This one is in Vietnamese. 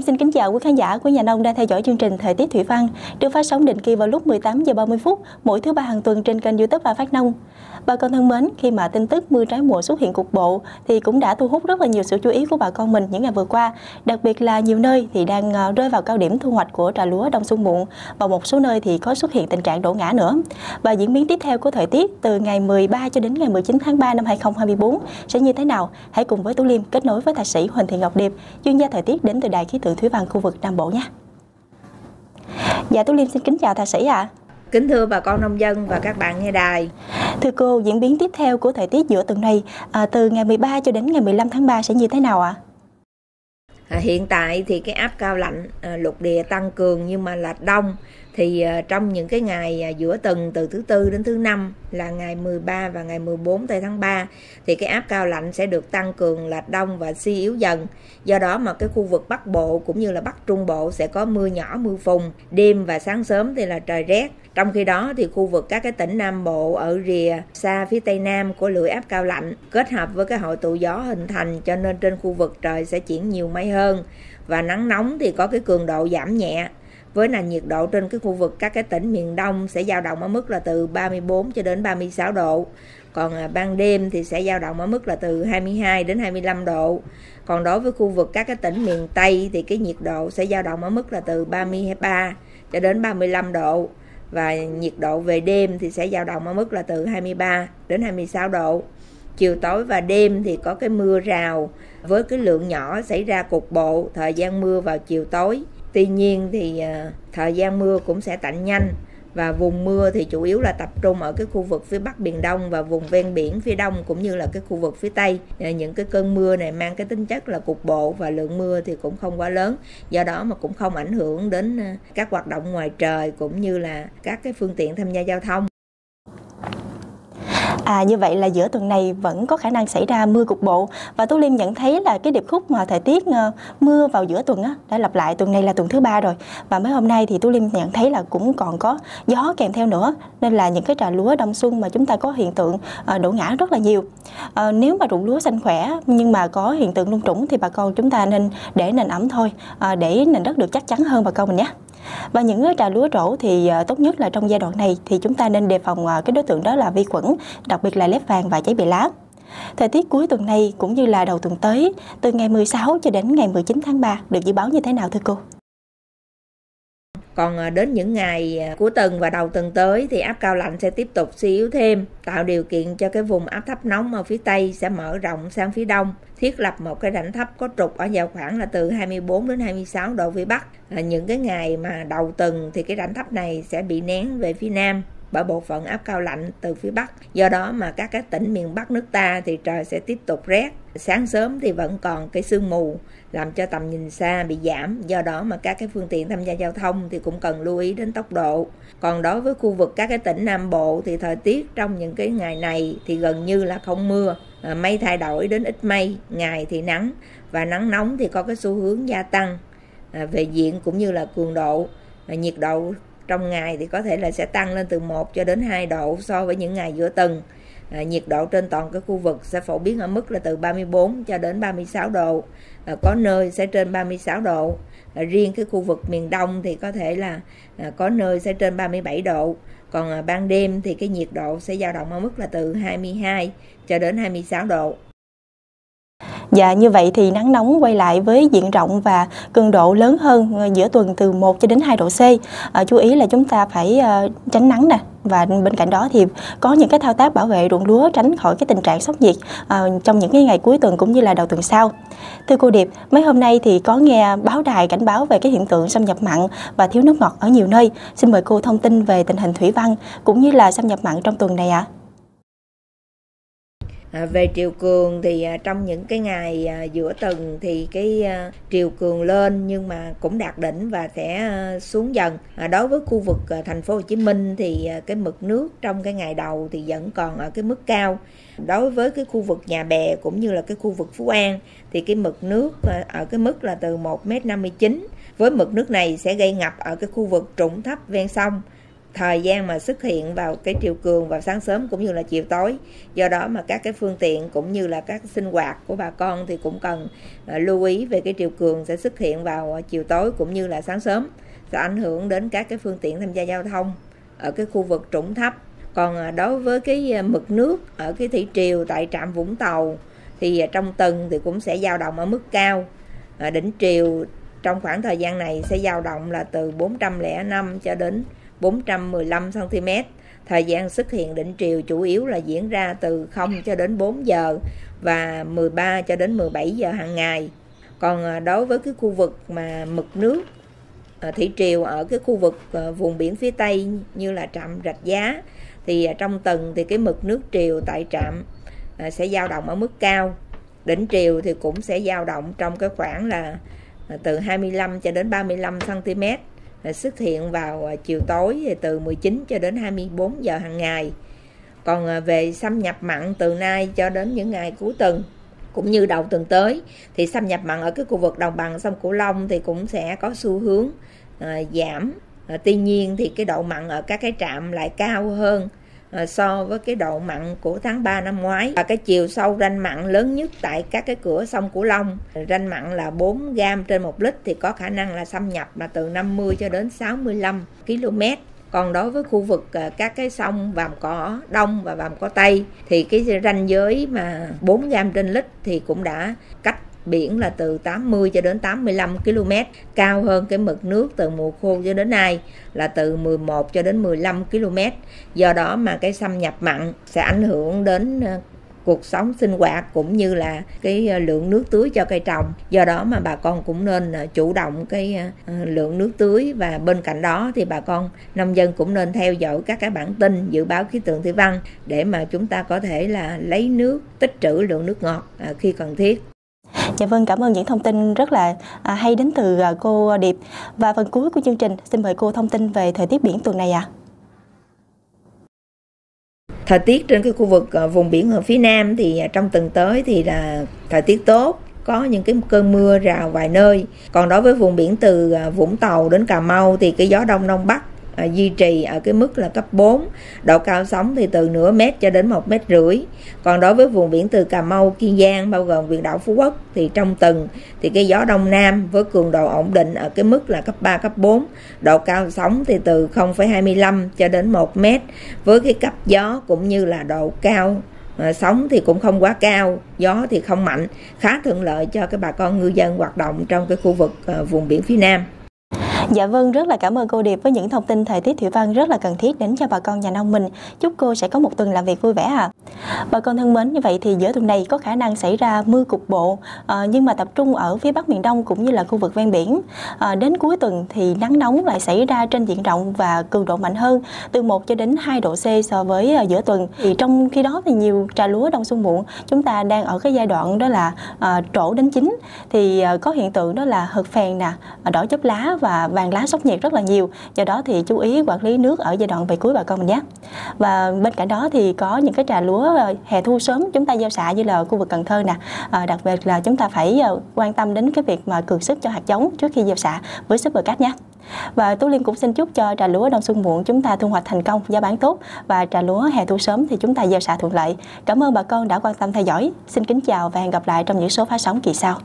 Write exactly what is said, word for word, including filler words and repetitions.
Em xin kính chào quý khán giả của Nhà Nông đang theo dõi chương trình Thời tiết Thủy văn được phát sóng định kỳ vào lúc mười tám giờ ba mươi phút mỗi thứ ba hàng tuần trên kênh YouTube và Phát Nông. Bà con thân mến, khi mà tin tức mưa trái mùa xuất hiện cục bộ thì cũng đã thu hút rất là nhiều sự chú ý của bà con mình những ngày vừa qua. Đặc biệt là nhiều nơi thì đang rơi vào cao điểm thu hoạch của trà lúa đông xuân muộn và một số nơi thì có xuất hiện tình trạng đổ ngã nữa. Và diễn biến tiếp theo của thời tiết từ ngày mười ba cho đến ngày mười chín tháng ba năm hai nghìn không trăm hai mươi tư sẽ như thế nào? Hãy cùng với Tú Liêm kết nối với thạc sĩ Huỳnh Thị Ngọc Diệp, chuyên gia thời tiết đến từ Đài Khí tượng Thủy văn khu vực Nam Bộ nhé. Dạ, Tú Liêm xin kính chào thạc sĩ ạ. À. Kính thưa bà con nông dân và các bạn nghe đài. Thưa cô, diễn biến tiếp theo của thời tiết giữa tuần này à, từ ngày mười ba cho đến ngày mười lăm tháng ba sẽ như thế nào ạ? À? À, hiện tại thì cái áp cao lạnh à, lục địa tăng cường nhưng mà là đông. Thì à, trong những cái ngày à, giữa tuần từ thứ tư đến thứ năm là ngày mười ba và ngày mười bốn tháng ba thì cái áp cao lạnh sẽ được tăng cường là đông và suy yếu dần. Do đó mà cái khu vực Bắc Bộ cũng như là Bắc Trung Bộ sẽ có mưa nhỏ mưa phùn, đêm và sáng sớm thì là trời rét. Trong khi đó thì khu vực các cái tỉnh Nam Bộ ở rìa xa phía Tây Nam của lưỡi áp cao lạnh kết hợp với cái hội tụ gió hình thành cho nên trên khu vực trời sẽ chuyển nhiều mây hơn và nắng nóng thì có cái cường độ giảm nhẹ. Với nền nhiệt độ trên cái khu vực các cái tỉnh miền Đông sẽ dao động ở mức là từ ba mươi tư cho đến ba mươi sáu độ. Còn ban đêm thì sẽ dao động ở mức là từ hai mươi hai đến hai mươi lăm độ. Còn đối với khu vực các cái tỉnh miền Tây thì cái nhiệt độ sẽ dao động ở mức là từ ba mươi ba cho đến ba mươi lăm độ. Và nhiệt độ về đêm thì sẽ dao động ở mức là từ hai mươi ba đến hai mươi sáu độ. Chiều tối và đêm thì có cái mưa rào với cái lượng nhỏ xảy ra cục bộ, thời gian mưa vào chiều tối. Tuy nhiên thì thời gian mưa cũng sẽ tạnh nhanh và vùng mưa thì chủ yếu là tập trung ở cái khu vực phía Bắc Biển Đông và vùng ven biển phía Đông cũng như là cái khu vực phía Tây. Những cái cơn mưa này mang cái tính chất là cục bộ và lượng mưa thì cũng không quá lớn, do đó mà cũng không ảnh hưởng đến các hoạt động ngoài trời cũng như là các cái phương tiện tham gia giao thông. À, như vậy là giữa tuần này vẫn có khả năng xảy ra mưa cục bộ và Tú Liêm nhận thấy là cái điệp khúc mà thời tiết mưa vào giữa tuần á, đã lặp lại, tuần này là tuần thứ ba rồi và mấy hôm nay thì Tú Liêm nhận thấy là cũng còn có gió kèm theo nữa nên là những cái trà lúa đông xuân mà chúng ta có hiện tượng đổ ngã rất là nhiều. À, nếu mà ruộng lúa xanh khỏe nhưng mà có hiện tượng lung trũng thì bà con chúng ta nên để nền ẩm thôi, à, để nền đất được chắc chắn hơn bà con mình nhé. Và những trà lúa rổ thì tốt nhất là trong giai đoạn này thì chúng ta nên đề phòng cái đối tượng đó là vi khuẩn, đặc biệt là lép vàng và cháy bì lá. Thời tiết cuối tuần này cũng như là đầu tuần tới, từ ngày mười sáu cho đến ngày mười chín tháng ba được dự báo như thế nào thưa cô? Còn đến những ngày cuối tuần và đầu tuần tới thì áp cao lạnh sẽ tiếp tục suy yếu thêm, tạo điều kiện cho cái vùng áp thấp nóng ở phía Tây sẽ mở rộng sang phía Đông, thiết lập một cái rãnh thấp có trục ở vào khoảng là từ hai mươi tư đến hai mươi sáu độ phía Bắc. À, những cái ngày mà đầu tuần thì cái rãnh thấp này sẽ bị nén về phía Nam bởi bộ phận áp cao lạnh từ phía Bắc. Do đó mà các cái tỉnh miền Bắc nước ta thì trời sẽ tiếp tục rét. Sáng sớm thì vẫn còn cái sương mù làm cho tầm nhìn xa bị giảm. Do đó mà các cái phương tiện tham gia giao thông thì cũng cần lưu ý đến tốc độ. Còn đối với khu vực các cái tỉnh Nam Bộ thì thời tiết trong những cái ngày này thì gần như là không mưa. Mây thay đổi đến ít mây, ngày thì nắng và nắng nóng thì có cái xu hướng gia tăng về diện cũng như là cường độ. Nhiệt độ trong ngày thì có thể là sẽ tăng lên từ một cho đến hai độ so với những ngày giữa tuần. À, nhiệt độ trên toàn cái khu vực sẽ phổ biến ở mức là từ ba mươi tư cho đến ba mươi sáu độ, à, có nơi sẽ trên ba mươi sáu độ. À, riêng cái khu vực miền Đông thì có thể là à, có nơi sẽ trên ba mươi bảy độ. Còn à, ban đêm thì cái nhiệt độ sẽ dao động ở mức là từ hai mươi hai cho đến hai mươi sáu độ. Dạ, như vậy thì nắng nóng quay lại với diện rộng và cường độ lớn hơn giữa tuần từ một cho đến hai độ C. À, chú ý là chúng ta phải uh, tránh nắng nè. Và bên cạnh đó thì có những cái thao tác bảo vệ ruộng lúa tránh khỏi cái tình trạng sốc nhiệt à, trong những cái ngày cuối tuần cũng như là đầu tuần sau. Thưa cô Điệp, mấy hôm nay thì có nghe báo đài cảnh báo về cái hiện tượng xâm nhập mặn và thiếu nước ngọt ở nhiều nơi. Xin mời cô thông tin về tình hình thủy văn cũng như là xâm nhập mặn trong tuần này ạ. À. À, về triều cường thì à, trong những cái ngày à, giữa tuần thì cái à, triều cường lên nhưng mà cũng đạt đỉnh và sẽ à, xuống dần. À, đối với khu vực à, thành phố Hồ Chí Minh thì à, cái mực nước trong cái ngày đầu thì vẫn còn ở cái mức cao. Đối với cái khu vực Nhà Bè cũng như là cái khu vực Phú An thì cái mực nước à, ở cái mức là từ một mét năm mươi chín. Với mực nước này sẽ gây ngập ở cái khu vực trũng thấp ven sông. thời gian mà xuất hiện vào cái triều cường vào sáng sớm cũng như là chiều tối. Do đó mà các cái phương tiện cũng như là các sinh hoạt của bà con thì cũng cần lưu ý về cái triều cường sẽ xuất hiện vào chiều tối cũng như là sáng sớm, sẽ ảnh hưởng đến các cái phương tiện tham gia giao thông ở cái khu vực trũng thấp. Còn đối với cái mực nước ở cái thủy triều tại trạm Vũng Tàu thì trong tuần thì cũng sẽ dao động ở mức cao. Đỉnh triều trong khoảng thời gian này sẽ dao động là từ bốn trăm lẻ năm cho đến bốn trăm mười lăm xăng ti mét. Thời gian xuất hiện đỉnh triều chủ yếu là diễn ra từ không cho đến bốn giờ và mười ba cho đến mười bảy giờ hàng ngày. Còn đối với cái khu vực mà mực nước thủy triều ở cái khu vực vùng biển phía Tây như là trạm Rạch Giá thì trong tuần thì cái mực nước triều tại trạm sẽ dao động ở mức cao. Đỉnh triều thì cũng sẽ dao động trong cái khoảng là từ hai mươi lăm cho đến ba mươi lăm xăng ti mét, xuất hiện vào chiều tối thì từ mười chín cho đến hai mươi bốn giờ hàng ngày. Còn về xâm nhập mặn từ nay cho đến những ngày cuối tuần cũng như đầu tuần tới thì xâm nhập mặn ở cái khu vực đồng bằng sông Cửu Long thì cũng sẽ có xu hướng à, giảm. À, tuy nhiên thì cái độ mặn ở các cái trạm lại cao hơn à, so với cái độ mặn của tháng ba năm ngoái. Và cái chiều sâu ranh mặn lớn nhất tại các cái cửa sông Cửu Long, ranh mặn là bốn gam trên một lít, thì có khả năng là xâm nhập là từ năm mươi cho đến sáu mươi lăm ki lô mét. Còn đối với khu vực các cái sông Vàm Cỏ Đông và Vàm Cỏ Tây thì cái ranh giới mà bốn gam trên lít thì cũng đã cách biển là từ tám mươi cho đến tám mươi lăm ki lô mét, cao hơn cái mực nước từ mùa khô cho đến nay là từ mười một cho đến mười lăm ki lô mét. Do đó mà cái xâm nhập mặn sẽ ảnh hưởng đến cuộc sống sinh hoạt cũng như là cái lượng nước tưới cho cây trồng. Do đó mà bà con cũng nên chủ động cái lượng nước tưới, và bên cạnh đó thì bà con nông dân cũng nên theo dõi các cái bản tin dự báo khí tượng thủy văn để mà chúng ta có thể là lấy nước, tích trữ lượng nước ngọt khi cần thiết. Dạ vâng, cảm ơn những thông tin rất là hay đến từ cô Điệp. Và phần cuối của chương trình xin mời cô thông tin về thời tiết biển tuần này ạ. À. Thời tiết trên cái khu vực vùng biển ở phía Nam thì trong tuần tới thì là thời tiết tốt, có những cái cơn mưa rào vài nơi. Còn đối với vùng biển từ Vũng Tàu đến Cà Mau thì cái gió đông đông bắc duy trì ở cái mức là cấp bốn, độ cao sóng thì từ nửa mét cho đến một mét rưỡi. Còn đối với vùng biển từ Cà Mau, Kiên Giang bao gồm huyện đảo Phú Quốc thì trong tuần thì cái gió đông nam với cường độ ổn định ở cái mức là cấp ba, cấp bốn, độ cao sóng thì từ không phẩy hai mươi lăm cho đến một mét, với cái cấp gió cũng như là độ cao sóng thì cũng không quá cao, gió thì không mạnh, khá thuận lợi cho cái bà con ngư dân hoạt động trong cái khu vực vùng biển phía Nam. Dạ vâng, rất là cảm ơn cô Điệp với những thông tin thời tiết thủy văn rất là cần thiết đến cho bà con nhà nông mình. Chúc cô sẽ có một tuần làm việc vui vẻ ạ. À. Bà con thân mến, như vậy thì giữa tuần này có khả năng xảy ra mưa cục bộ, à, nhưng mà tập trung ở phía Bắc miền Đông cũng như là khu vực ven biển. À, đến cuối tuần thì nắng nóng lại xảy ra trên diện rộng và cường độ mạnh hơn, từ một cho đến hai độ C so với à, giữa tuần. Thì trong khi đó thì nhiều trà lúa đông xuân muộn, chúng ta đang ở cái giai đoạn đó là à, trổ đến chín, thì à, có hiện tượng đó là hợt phèn nè, đỏ chớp lá và vàng lá sốc nhiệt rất là nhiều. Do đó thì chú ý quản lý nước ở giai đoạn về cuối bà con mình nhé. Và bên cạnh đó thì có những cái trà lúa hè thu sớm chúng ta gieo xạ như là khu vực Cần Thơ nè. À, đặc biệt là chúng ta phải quan tâm đến cái việc mà cường sức cho hạt giống trước khi gieo xạ với Super Cat nhé. Và Tú Liêm cũng xin chúc cho trà lúa đông xuân muộn chúng ta thu hoạch thành công, giá bán tốt, và trà lúa hè thu sớm thì chúng ta gieo xạ thuận lợi. Cảm ơn bà con đã quan tâm theo dõi. Xin kính chào và hẹn gặp lại trong những số phát sóng kỳ sau.